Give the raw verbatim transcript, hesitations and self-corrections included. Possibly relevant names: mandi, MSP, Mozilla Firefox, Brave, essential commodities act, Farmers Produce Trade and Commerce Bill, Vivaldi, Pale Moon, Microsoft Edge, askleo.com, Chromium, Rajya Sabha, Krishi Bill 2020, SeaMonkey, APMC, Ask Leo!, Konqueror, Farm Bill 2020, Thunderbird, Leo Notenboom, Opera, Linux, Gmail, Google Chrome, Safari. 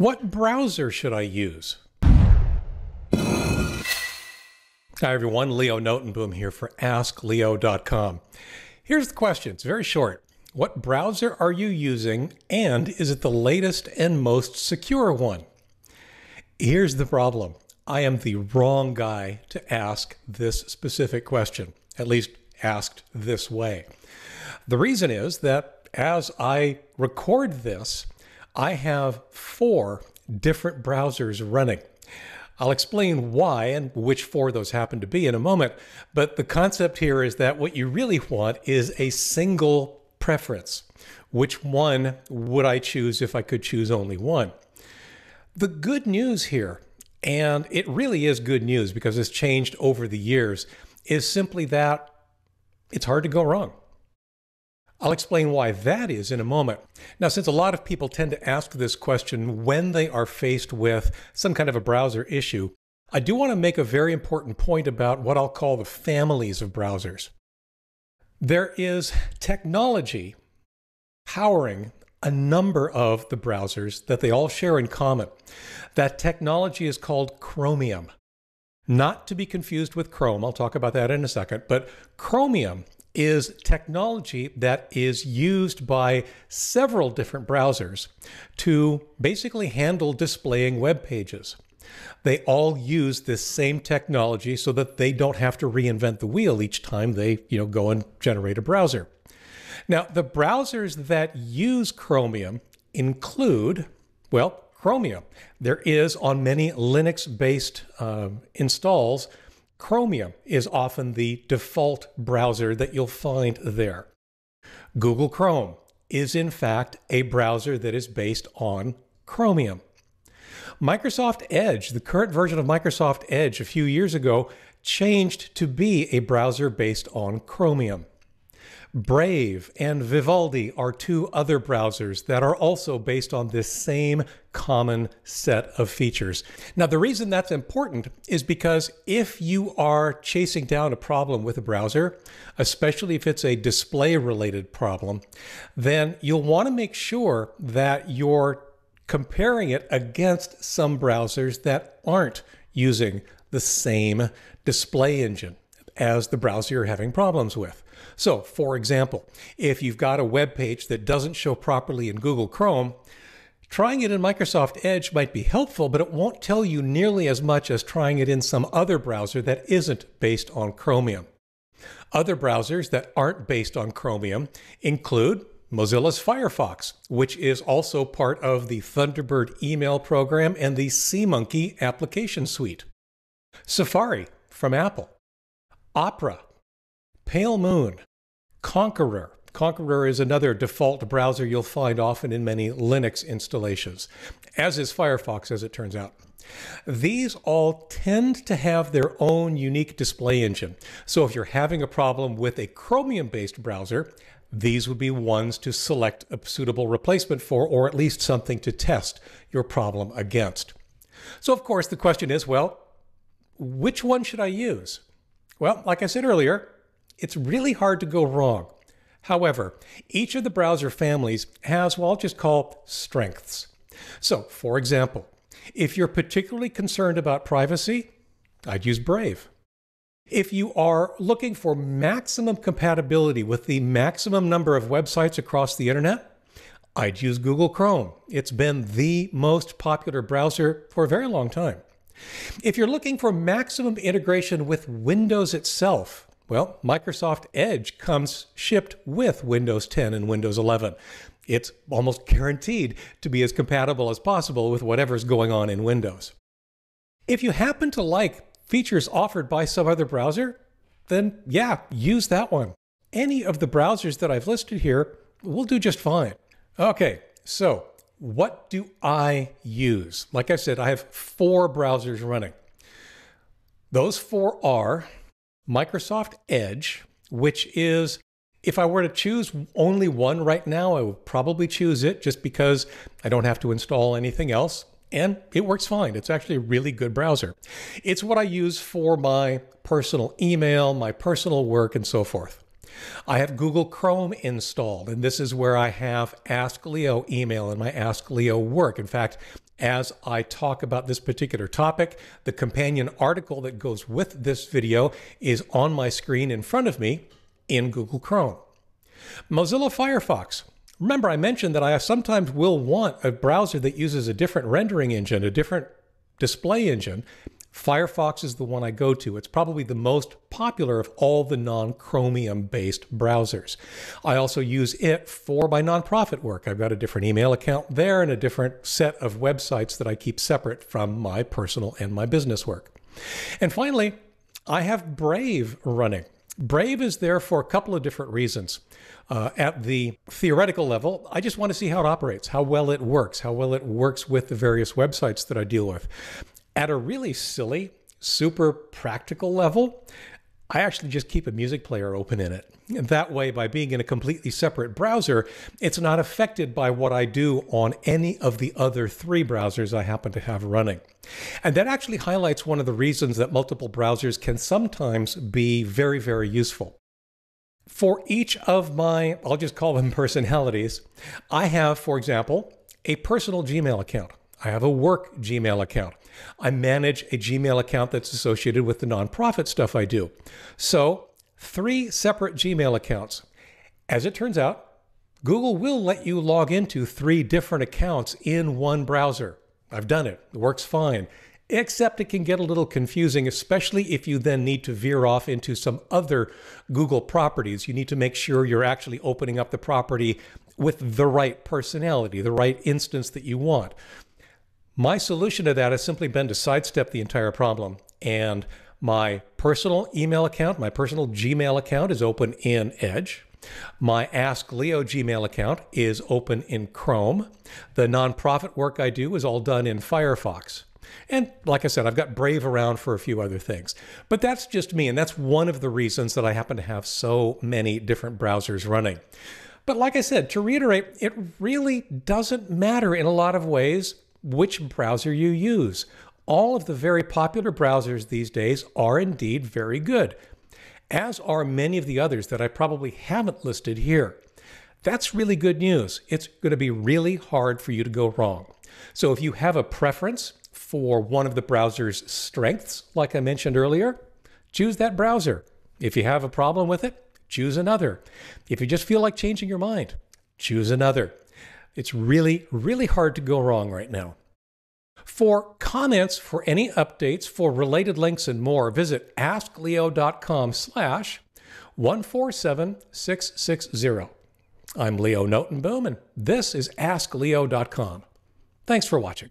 What browser should I use? Hi everyone, Leo Notenboom here for ask leo dot com. Here's the question, it's very short. What browser are you using, and is it the latest and most secure one? Here's the problem. I am the wrong guy to ask this specific question, at least asked this way. The reason is that as I record this, I have four different browsers running. I'll explain why and which four those happen to be in a moment, but the concept here is that what you really want is a single preference. Which one would I choose if I could choose only one? The good news here, and it really is good news because it's changed over the years, is simply that it's hard to go wrong. I'll explain why that is in a moment. Now, since a lot of people tend to ask this question when they are faced with some kind of a browser issue, I do want to make a very important point about what I'll call the families of browsers. There is technology powering a number of the browsers that they all share in common. That technology is called Chromium. Not to be confused with Chrome, I'll talk about that in a second, but Chromium is technology that is used by several different browsers to basically handle displaying web pages. They all use this same technology so that they don't have to reinvent the wheel each time they, you know, go and generate a browser. Now, the browsers that use Chromium include, well, Chromium. There is, on many Linux-based uh, installs, Chromium is often the default browser that you'll find there. Google Chrome is in fact a browser that is based on Chromium. Microsoft Edge, the current version of Microsoft Edge a few years ago, changed to be a browser based on Chromium. Brave and Vivaldi are two other browsers that are also based on this same common set of features. Now, the reason that's important is because if you are chasing down a problem with a browser, especially if it's a display-related problem, then you'll want to make sure that you're comparing it against some browsers that aren't using the same display engine as the browser you're having problems with. So, for example, if you've got a web page that doesn't show properly in Google Chrome, trying it in Microsoft Edge might be helpful, but it won't tell you nearly as much as trying it in some other browser that isn't based on Chromium. Other browsers that aren't based on Chromium include Mozilla's Firefox, which is also part of the Thunderbird email program and the SeaMonkey application suite. Safari from Apple. Opera, Pale Moon, Konqueror. Konqueror is another default browser you'll find often in many Linux installations, as is Firefox, as it turns out. These all tend to have their own unique display engine. So if you're having a problem with a Chromium-based browser, these would be ones to select a suitable replacement for, or at least something to test your problem against. So of course, the question is, well, which one should I use? Well, like I said earlier, it's really hard to go wrong. However, each of the browser families has what I'll just call strengths. So, for example, if you're particularly concerned about privacy, I'd use Brave. If you are looking for maximum compatibility with the maximum number of websites across the internet, I'd use Google Chrome. It's been the most popular browser for a very long time. If you're looking for maximum integration with Windows itself, well, Microsoft Edge comes shipped with Windows ten and Windows eleven. It's almost guaranteed to be as compatible as possible with whatever's going on in Windows. If you happen to like features offered by some other browser, then yeah, use that one. Any of the browsers that I've listed here will do just fine. Okay, so what do I use? Like I said, I have four browsers running. Those four are Microsoft Edge, which is, if I were to choose only one right now, I would probably choose it just because I don't have to install anything else. And it works fine. It's actually a really good browser. It's what I use for my personal email, my personal work, and so forth. I have Google Chrome installed, and this is where I have Ask Leo email and my Ask Leo work. In fact, as I talk about this particular topic, the companion article that goes with this video is on my screen in front of me in Google Chrome. Mozilla Firefox. Remember, I mentioned that I sometimes will want a browser that uses a different rendering engine, a different display engine. Firefox is the one I go to. It's probably the most popular of all the non-Chromium-based browsers. I also use it for my nonprofit work. I've got a different email account there and a different set of websites that I keep separate from my personal and my business work. And finally, I have Brave running. Brave is there for a couple of different reasons. Uh, at the theoretical level, I just want to see how it operates, how well it works, how well it works with the various websites that I deal with. At a really silly, super practical level, I actually just keep a music player open in it. And that way, by being in a completely separate browser, it's not affected by what I do on any of the other three browsers I happen to have running. And that actually highlights one of the reasons that multiple browsers can sometimes be very, very useful. For each of my, I'll just call them personalities, I have, for example, a personal Gmail account. I have a work Gmail account. I manage a Gmail account that's associated with the nonprofit stuff I do. So three separate Gmail accounts. As it turns out, Google will let you log into three different accounts in one browser. I've done it. It works fine, except it can get a little confusing, especially if you then need to veer off into some other Google properties. You need to make sure you're actually opening up the property with the right personality, the right instance that you want. My solution to that has simply been to sidestep the entire problem, and my personal email account, my personal Gmail account is open in Edge. My Ask Leo Gmail account is open in Chrome. The nonprofit work I do is all done in Firefox. And like I said, I've got Brave around for a few other things. But that's just me, and that's one of the reasons that I happen to have so many different browsers running. But like I said, to reiterate, it really doesn't matter in a lot of ways which browser you use. All of the very popular browsers these days are indeed very good, as are many of the others that I probably haven't listed here. That's really good news. It's going to be really hard for you to go wrong. So if you have a preference for one of the browser's strengths, like I mentioned earlier, choose that browser. If you have a problem with it, choose another. If you just feel like changing your mind, choose another. It's really, really hard to go wrong right now. For comments, for any updates, for related links and more, visit ask leo dot com slash one four seven six six zero. I'm Leo Notenboom, and this is ask leo dot com. Thanks for watching.